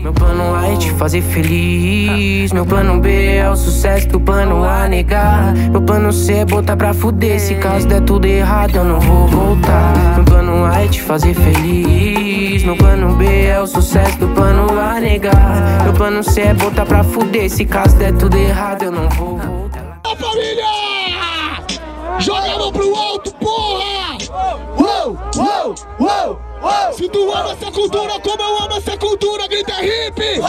Meu plano A é te fazer feliz. Meu plano B é o sucesso que o plano A negar. Meu plano C é botar pra fuder. Se caso der tudo errado eu não vou voltar. Meu plano A é te fazer feliz. Meu plano B é o sucesso que o plano A negar. Meu plano C é botar pra fuder. Se caso der tudo errado eu não vou voltar. Ô família, joga a mão pro alto, porra! Uou, uou, uou! Se tu ama essa cultura como eu amo essa cultura, grita hip! Hip!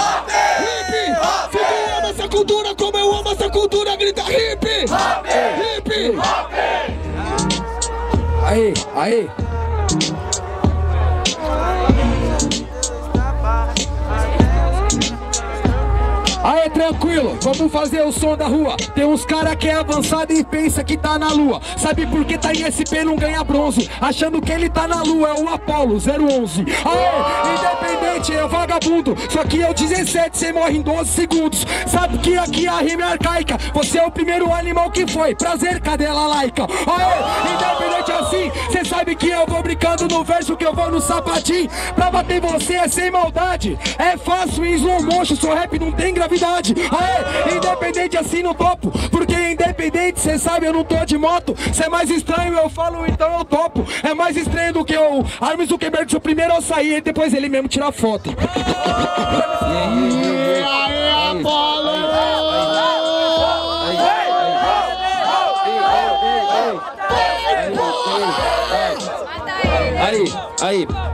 Se tu ama essa cultura como eu amo essa cultura, grita hip! Hip! Aí, aí! Aê, tranquilo, vamos fazer o som da rua. Tem uns cara que é avançado e pensa que tá na lua. Sabe por que tá em SP não ganha bronze? Achando que ele tá na lua, é o Apollo 011. Aê, independente é vagabundo. Só que é o 17, cê morre em 12 segundos. Sabe que aqui a rima é arcaica. Você é o primeiro animal que foi, prazer, cadela laica. Aê, independente assim, cê sabe que eu vou brincando no verso, que eu vou no sapatinho. Pra bater você é sem maldade, é fácil em slow motion, seu rap não tem gravidade. Aê, independente assim no topo, porque independente, cê sabe, eu não tô de moto. Cê é mais estranho, eu falo, então eu topo. É mais estranho do que o Mark Zuckerberg, o primeiro a sair e depois ele mesmo tira foto. E aí, Apollo!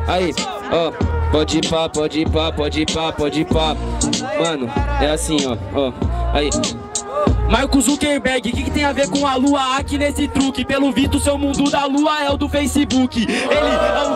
Aí, ó. Pode ir pá, pode ir pá, pode ir pá, pode ir pá. Mano, é assim, ó, aí. Mark Zuckerberg, o que tem a ver com a lua aqui nesse truque? Pelo visto, seu mundo da lua é o do Facebook. Ele é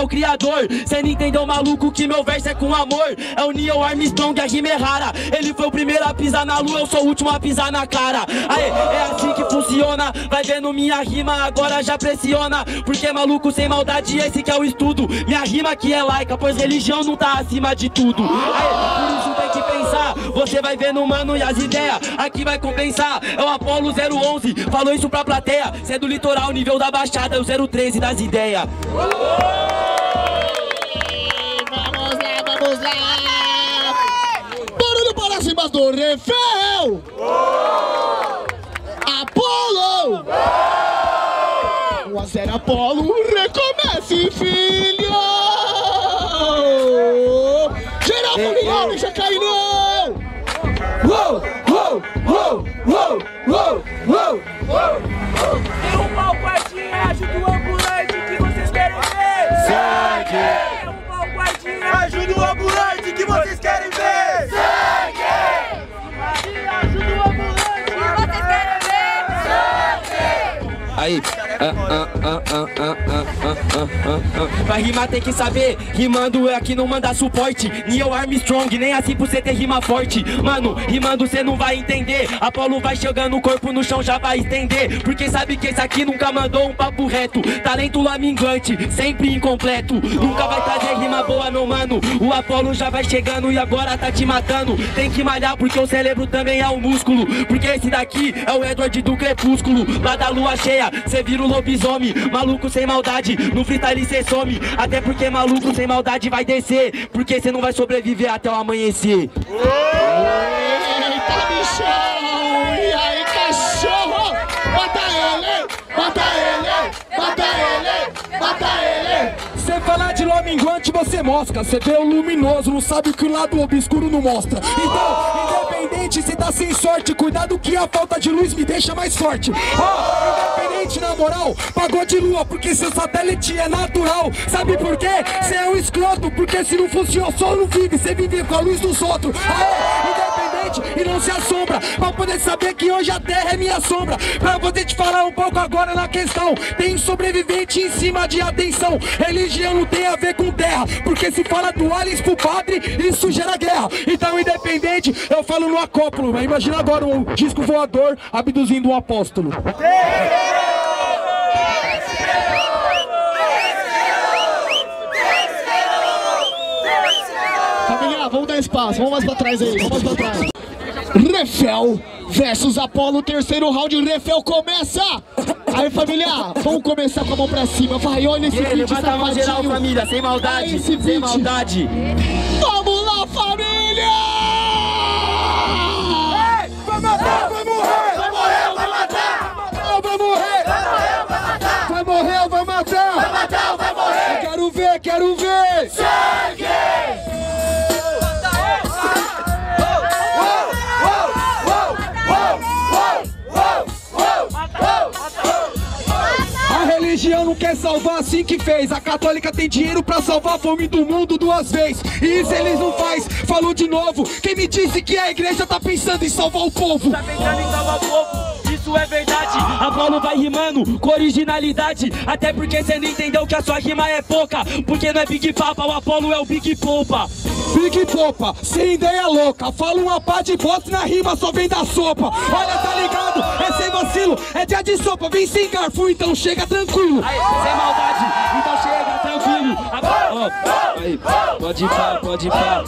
o criador. Cê não entendeu, maluco, que meu verso é com amor. É o Neil Armstrong, a rima é rara. Ele foi o primeiro a pisar na lua, eu sou o último a pisar na cara. Aê, é assim que funciona. Vai vendo minha rima, agora já pressiona. Porque, maluco, sem maldade, esse que é o estudo. Minha rima aqui é laica, pois religião não tá acima de tudo. Aê, por isso tem que pensar. Você vai vendo, mano, e as ideias que vai compensar, é o Apollo 011. Falou isso pra plateia, cê é do litoral, nível da baixada, é o 013 das ideias. Vamos lá Barulho para cima do Refel. Apollo 1 a 0, Apollo, recomece, filho. Geral familiar, deixa cair não. Uou, uou, uou, uou, uou, uou, uou. Derrubar o guardinha, ajuda o ambulante, que vocês querem ver? Sangue! Derrubar o guardinha, ajuda o ambulante, que vocês querem ver? Sangue! Guardinha, ajuda o ambulante, que vocês querem ver? Sangue! Aí! Pra rimar tem que saber, rimando aqui não manda suporte. Neil Armstrong, nem assim por cê ter rima forte. Mano, rimando cê não vai entender. Apollo vai chegando, o corpo no chão já vai estender. Porque sabe que esse aqui nunca mandou um papo reto. Talento lamingante, sempre incompleto. Nunca vai trazer rima boa, meu mano. O Apollo já vai chegando e agora tá te matando. Tem que malhar porque o cérebro também é um músculo. Porque esse daqui é o Edward do crepúsculo. Lá da lua cheia, cê vira o lobisomem. Maluco sem maldade, no freestyle cê some. Até porque maluco sem maldade vai descer. Porque cê não vai sobreviver até o amanhecer. Eita, bichão! E aí, cachorro? Mata ele! Mata ele! Mata ele! Mata ele! Cê falar de laminguante, você mosca. Cê vê o luminoso, não sabe o que o lado obscuro não mostra. Então, independente, cê tá sem sorte. Cuidado que a falta de luz me deixa mais forte. Independente, na moral, pagou de lua, porque seu satélite é natural. Sabe por quê? Cê é um escroto, porque se não funciona, o sol não vive. Cê vive com a luz dos outros. E não se assombra, pra poder saber que hoje a terra é minha sombra. Pra poder te falar um pouco agora na questão. Tem um sobrevivente em cima de atenção. Religião não tem a ver com terra, porque se fala do Alice pro padre, isso gera guerra. Então independente, eu falo no acópolo, mas imagina agora um disco voador abduzindo um apóstolo. Família, vamos dar espaço, vamos mais pra trás aí, vamos mais pra trás. Refel versus Apollo, terceiro round. Refel começa! Aí, família, vamos começar com a mão pra cima. Vai, olha esse vídeo safadinho. Levanta a mão geral, família, sem maldade, sem maldade. Vamos lá, quero ver sangue! A religião não quer salvar assim que fez. A católica tem dinheiro pra salvar a fome do mundo duas vezes. E isso eles não faz. Falou de novo. Quem me disse que a igreja tá pensando em salvar o povo? Tá pensando em salvar o povo. Isso é verdade. Apollo vai rimando com originalidade. Até porque você não entendeu que a sua rima é pouca. Porque não é Big Papa, o Apollo é o Big Poppa. Big Poppa, sem ideia louca. Fala uma pá de bosta na rima, só vem da sopa. Olha, tá ligado? É sem vacilo. É dia de sopa, vem sem garfo, então chega tranquilo. Aí, sem maldade, então chega tranquilo. Agora, ó, aí, pode ir pra, pode ir pra.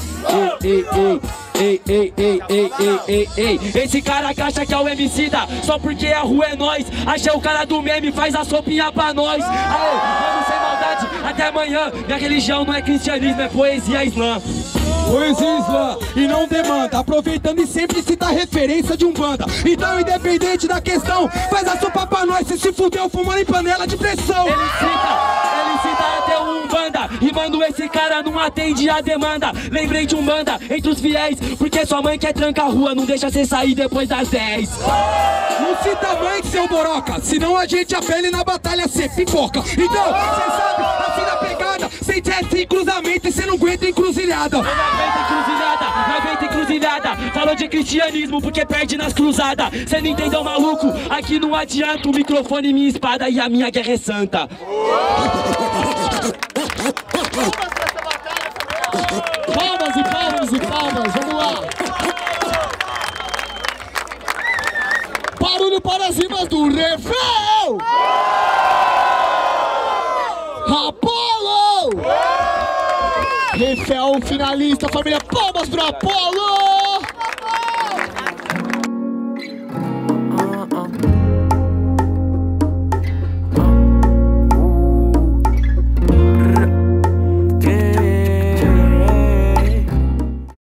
Ei, ei, ei, ei, ei, ei, ei, ei, ei, ei. Esse cara que acha que é o emicida, só porque a rua é nós. Achei o cara do meme, faz a sopinha pra nós. Aí, vamos sem maldade, até amanhã. Minha religião não é cristianismo, é poesia islã. Poesia islã, e não demanda. Aproveitando e sempre citar referência de umbanda. Então, independente da questão, faz a sopa pra nós, se fudeu fumando em panela de pressão. Ele cita até o umbanda. Rimando, esse cara não atende a demanda. Lembrei de umbanda, entre os fiéis, porque sua mãe quer trancar a rua, não deixa você sair depois das 10. Não cita mãe, seu boroca, senão a gente apele na batalha, cê pipoca. Então, cê sabe, assim na pegada, sem teste em cruzamento e cê não aguenta encruzilhada. Não aguenta encruzilhada, falou de cristianismo porque perde nas cruzadas. Cê não entendeu, maluco? Aqui não adianta o microfone, minha espada e a minha guerra é santa. Palmas e palmas e palmas, vamos lá. Barulho para as rimas do Refel! Apollo! Refel finalista, família, palmas pro Apollo!